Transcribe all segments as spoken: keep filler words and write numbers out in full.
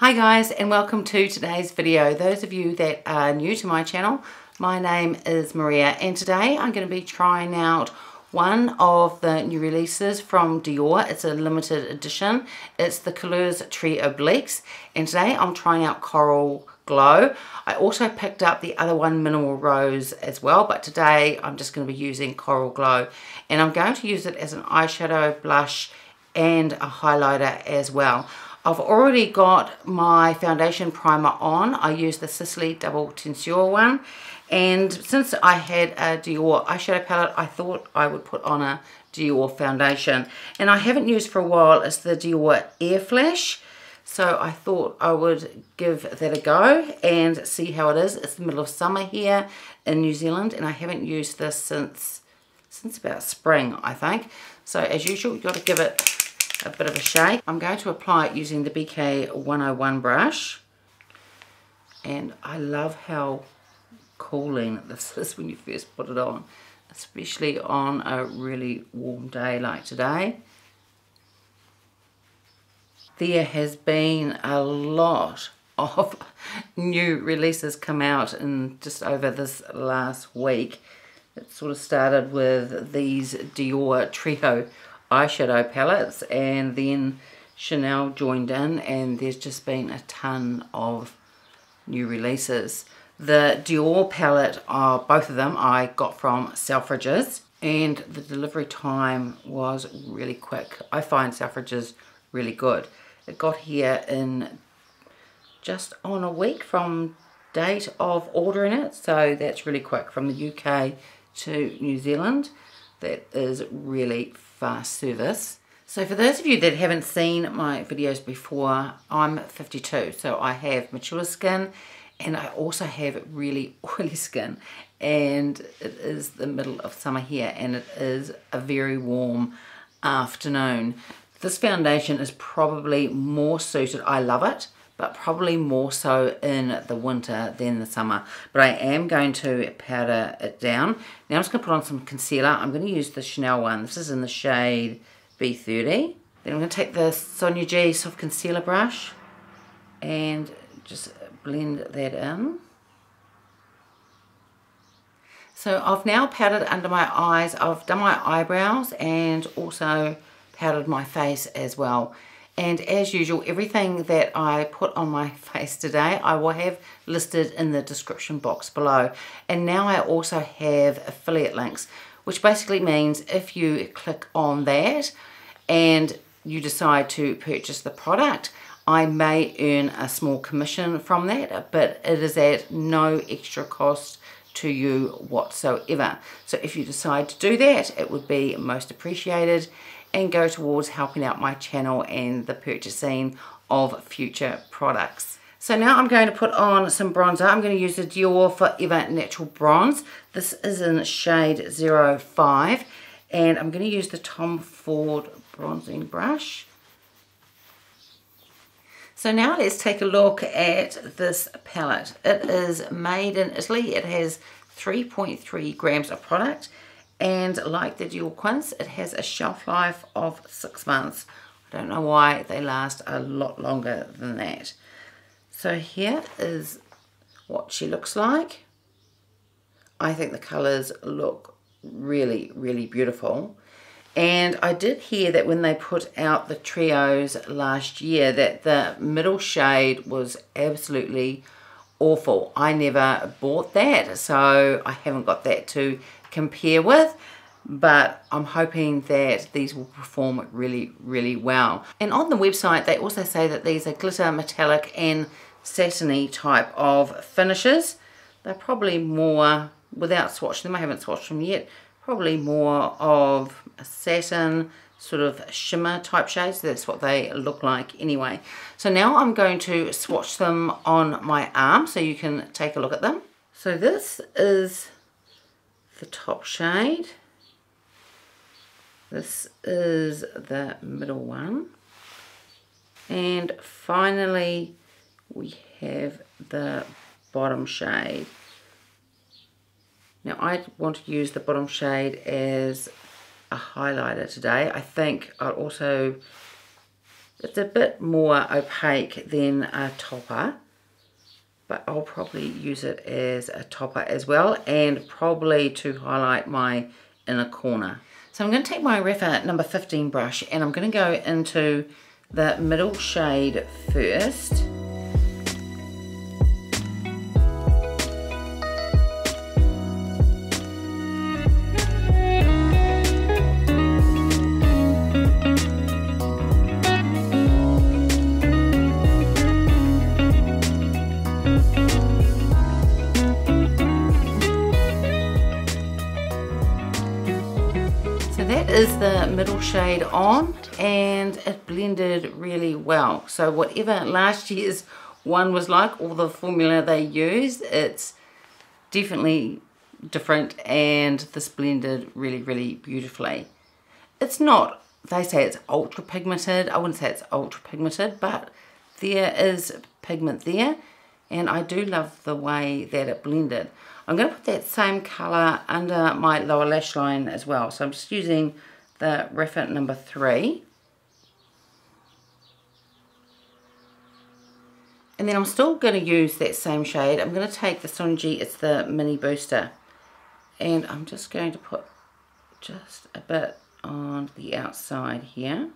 Hi guys, and welcome to today's video. Those of you that are new to my channel, my name is Maria, and today I'm going to be trying out one of the new releases from Dior. It's a limited edition. It's the Couleurs Trioblique, and today I'm trying out Coral Glow. I also picked up the other one, Mineral Rose, as well, but today I'm just going to be using Coral Glow, and I'm going to use it as an eyeshadow, blush, and a highlighter as well. I've already got my foundation primer on. I used the Sisley Double Tenseur one. And since I had a Dior eyeshadow palette, I thought I would put on a Dior foundation. And I haven't used for a while, it's the Dior Air Flash. So I thought I would give that a go and see how it is. It's the middle of summer here in New Zealand, and I haven't used this since, since about spring, I think. So as usual, you've got to give it a bit of a shake. I'm going to apply it using the B K one oh one brush, and I love how cooling this is when you first put it on, especially on a really warm day like today. There has been a lot of new releases come out in just over this last week. It sort of started with these Dior Trio eyeshadow palettes, and then Chanel joined in, and there's just been a ton of new releases. The Dior palette, uh, both of them I got from Selfridges, and the delivery time was really quick. I find Selfridges really good. It got here in just on a week from date of ordering it, so that's really quick. From the U K to New Zealand, that is really fast service. So for those of you that haven't seen my videos before, I'm fifty-two, so I have mature skin, and I also have really oily skin, and it is the middle of summer here, and it is a very warm afternoon. This foundation is probably more suited, I love it, but probably more so in the winter than the summer. But I am going to powder it down. Now I'm just going to put on some concealer. I'm going to use the Chanel one. This is in the shade B thirty. Then I'm going to take the Sonia G soft concealer brush and just blend that in. So I've now powdered under my eyes. I've done my eyebrows and also powdered my face as well. And as usual, everything that I put on my face today, I will have listed in the description box below. And now I also have affiliate links, which basically means if you click on that and you decide to purchase the product, I may earn a small commission from that, but it is at no extra cost to you whatsoever. So if you decide to do that, it would be most appreciated and go towards helping out my channel and the purchasing of future products. So now I'm going to put on some bronzer. I'm going to use the Dior Forever Natural Bronze. This is in shade zero five, and I'm going to use the Tom Ford bronzing brush. So now let's take a look at this palette. It is made in Italy. It has three point three grams of product, and like the Dior Quince, it has a shelf life of six months. I don't know why they last a lot longer than that. So here is what she looks like. I think the colours look really, really beautiful. And I did hear that when they put out the trios last year, that the middle shade was absolutely awful. I never bought that, so I haven't got that to compare with, but I'm hoping that these will perform really, really well. And on the website, they also say that these are glitter, metallic, and satiny type of finishes. They're probably more, without swatching them, I haven't swatched them yet, probably more of a satin sort of shimmer type shades. That's what they look like anyway. So now I'm going to swatch them on my arm so you can take a look at them. So this is the top shade, this is the middle one, and finally we have the bottom shade. Now I want to use the bottom shade as a highlighter today. I think I'll also It's a bit more opaque than a topper, but I'll probably use it as a topper as well, and probably to highlight my inner corner. So I'm going to take my Refa number fifteen brush and I'm going to go into the middle shade first. Is the middle shade on, and it blended really well. So whatever last year's one was like, all the formula they used, it's definitely different, and this blended really really beautifully. It's not, they say it's ultra pigmented, I wouldn't say it's ultra pigmented, but there is pigment there, and I do love the way that it blended. I'm going to put that same colour under my lower lash line as well. So I'm just using the Refa number three. And then I'm still going to use that same shade. I'm going to take the Sonia G, it's the Mini Booster. And I'm just going to put just a bit on the outside here.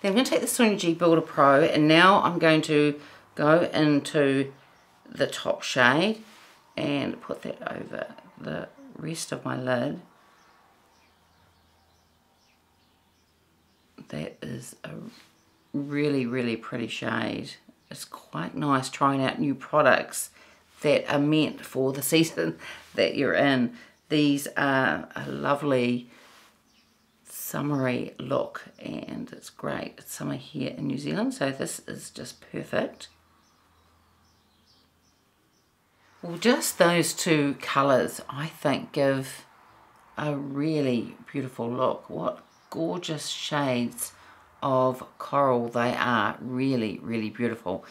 Then I'm going to take the Sonia G Builder Pro, and now I'm going to go into the top shade and put that over the rest of my lid. That is a really, really pretty shade. It's quite nice trying out new products that are meant for the season that you're in. These are a lovely summery look, and it's great. It's summer here in New Zealand, so this is just perfect. Well, just those two colours, I think, give a really beautiful look. What gorgeous shades of coral they are. Really, really beautiful.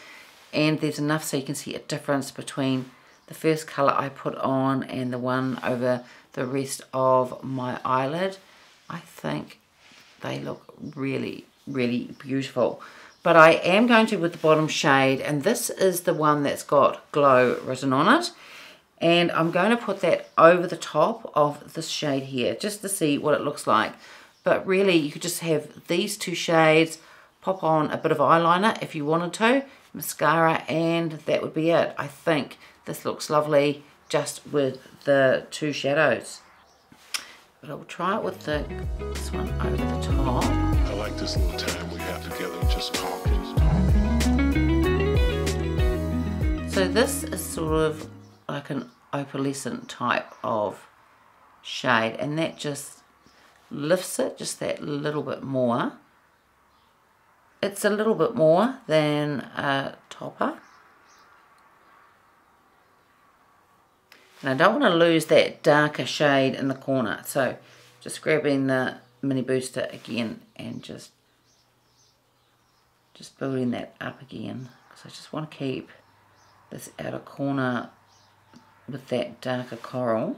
And there's enough so you can see a difference between the first colour I put on and the one over the rest of my eyelid. I think they look really, really beautiful. But I am going to with the bottom shade, and this is the one that's got glow written on it. And I'm going to put that over the top of this shade here, just to see what it looks like. But really, you could just have these two shades, pop on a bit of eyeliner if you wanted to, mascara, and that would be it. I think this looks lovely just with the two shadows. But I'll try it with the, this one over the top. I like this little time we have together, just talking. So this is sort of like an opalescent type of shade, and that just lifts it just that little bit more. It's a little bit more than a topper. And I don't want to lose that darker shade in the corner, so just grabbing the Mini Booster again and just just building that up again. So I just want to keep this outer corner with that darker coral.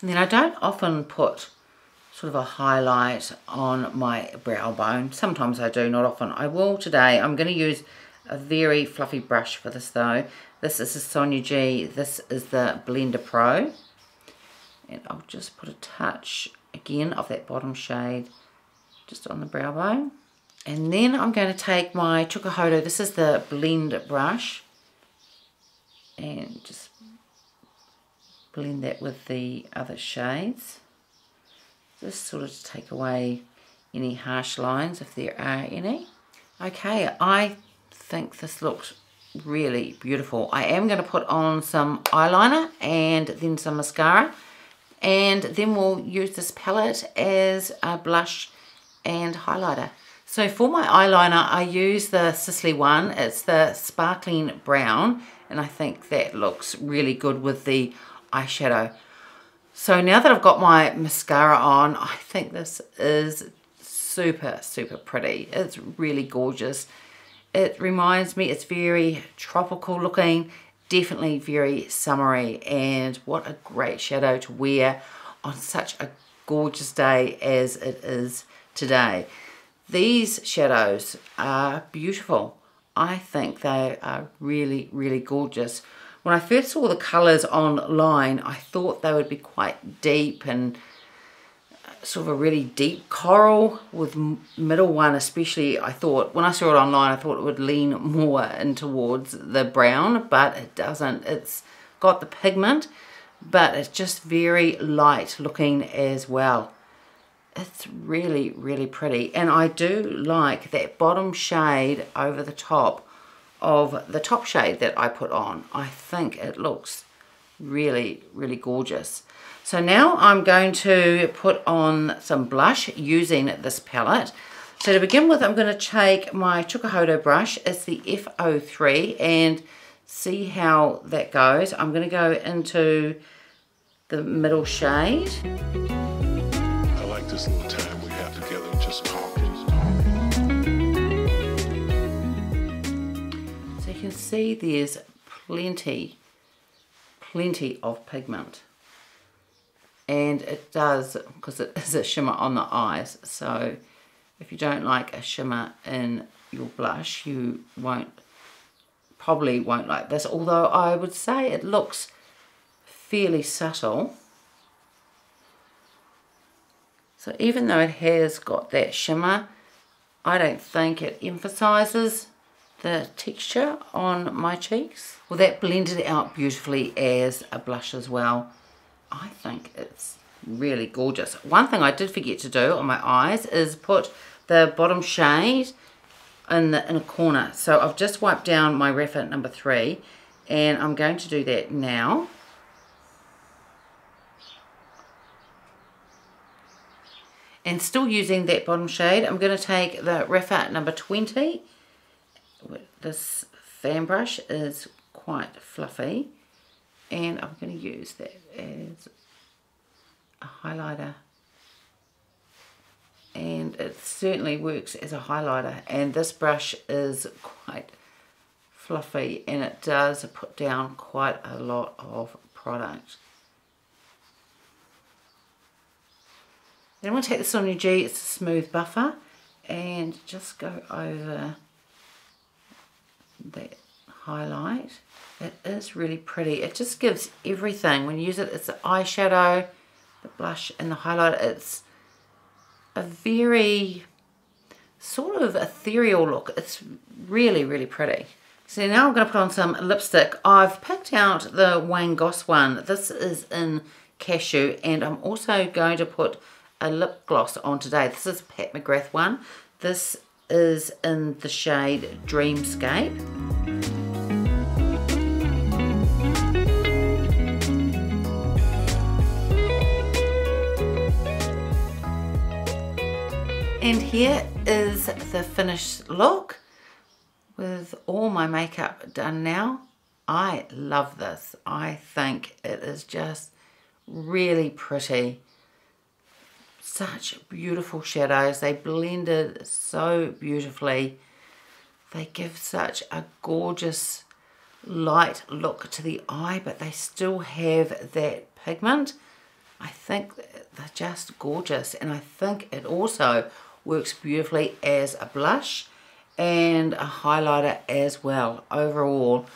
And then I don't often put sort of a highlight on my brow bone. Sometimes I do, not often. I will today. I'm going to use a very fluffy brush for this though. This is the Sonia G, this is the Blender Pro. And I'll just put a touch again of that bottom shade just on the brow bone. And then I'm going to take my Chikuhodo, this is the Blend brush, and just blend that with the other shades. Just sort of to take away any harsh lines if there are any. Okay, I think this looks really beautiful. I am going to put on some eyeliner and then some mascara, and then we'll use this palette as a blush and highlighter. So for my eyeliner, I use the Sisley one, it's the Sparkling Brown, and I think that looks really good with the eyeshadow. So now that I've got my mascara on, I think this is super super pretty. It's really gorgeous. It reminds me, it's very tropical looking. definitely very summery, and what a great shadow to wear on such a gorgeous day as it is today. These shadows are beautiful. I think they are really, really gorgeous. When I first saw the colours online, I thought they would be quite deep and sort of a really deep coral with middle one especially. I thought, when I saw it online, I thought it would lean more in towards the brown, but it doesn't. It's got the pigment, but it's just very light looking as well. It's really, really pretty. And I do like that bottom shade over the top of the top shade that I put on. I think it looks really, really gorgeous. So now I'm going to put on some blush using this palette. So to begin with, I'm going to take my Chikuhodo brush. It's the F oh three, and see how that goes. I'm going to go into the middle shade. I like this little time we have together, just talking, talking. So you can see there's plenty, plenty of pigment. And it does, because it is a shimmer on the eyes, so if you don't like a shimmer in your blush, you won't, probably won't like this, although I would say it looks fairly subtle. So even though it has got that shimmer, I don't think it emphasises the texture on my cheeks. Well, that blended out beautifully as a blush as well. I think it's really gorgeous. One thing I did forget to do on my eyes is put the bottom shade in the in a corner. So I've just wiped down my Refa number three, and I'm going to do that now. And still using that bottom shade, I'm going to take the Refa number twenty. This fan brush is quite fluffy, and I'm going to use that as a highlighter, and it certainly works as a highlighter. And this brush is quite fluffy, and it does put down quite a lot of product. Then I'm going to take the Sonia G, it's a smooth buffer, and just go over that highlight. It is really pretty. It just gives everything. When you use it, it's the eyeshadow, the blush, and the highlighter. It's a very sort of ethereal look. It's really, really pretty. So now I'm going to put on some lipstick. I've picked out the Wayne Goss one. This is in Cashew, and I'm also going to put a lip gloss on today. This is Pat McGrath one. This is in the shade Dreamscape. And here is the finished look with all my makeup done now. I love this. I think it is just really pretty. Such beautiful shadows. They blended so beautifully. They give such a gorgeous light look to the eye, but they still have that pigment. I think they're just gorgeous, and I think it also works beautifully as a blush and a highlighter as well. Overall,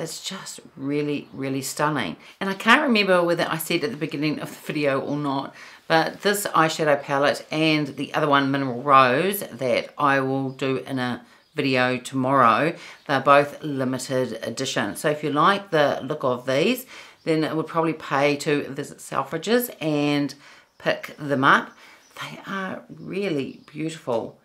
it's just really, really stunning. And I can't remember whether I said at the beginning of the video or not, but this eyeshadow palette and the other one, Mineral Rose, that I will do in a video tomorrow, they're both limited edition. So if you like the look of these, then it would probably pay to visit Selfridges and pick them up. They are really beautiful.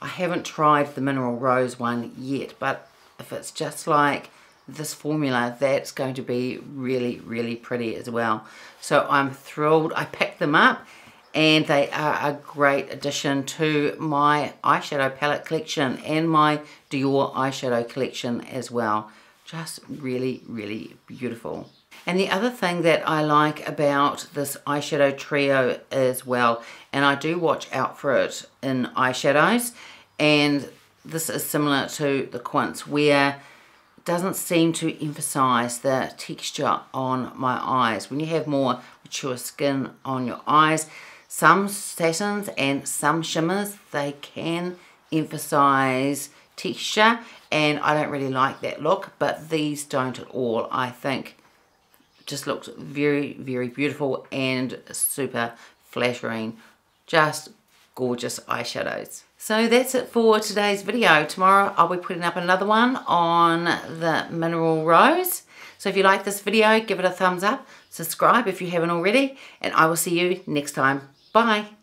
I haven't tried the Mineral Rose one yet, but if it's just like this formula, that's going to be really, really pretty as well. So I'm thrilled I picked them up, and they are a great addition to my eyeshadow palette collection and my Dior eyeshadow collection as well. Just really, really beautiful. And the other thing that I like about this eyeshadow trio as well, and I do watch out for it in eyeshadows, and this is similar to the quince, where doesn't seem to emphasize the texture on my eyes. When you have more mature skin on your eyes, some satins and some shimmers, they can emphasize texture, and I don't really like that look, but these don't at all. I think just looks very, very beautiful and super flattering. Just gorgeous eyeshadows. So that's it for today's video. Tomorrow I'll be putting up another one on the Mineral Rose. So if you like this video, give it a thumbs up, subscribe if you haven't already, and I will see you next time. Bye.